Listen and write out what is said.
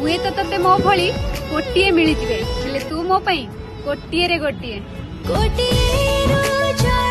हुए तो ते मो भली गोटे मिल जाए तू मोपाई गोटे गोटे।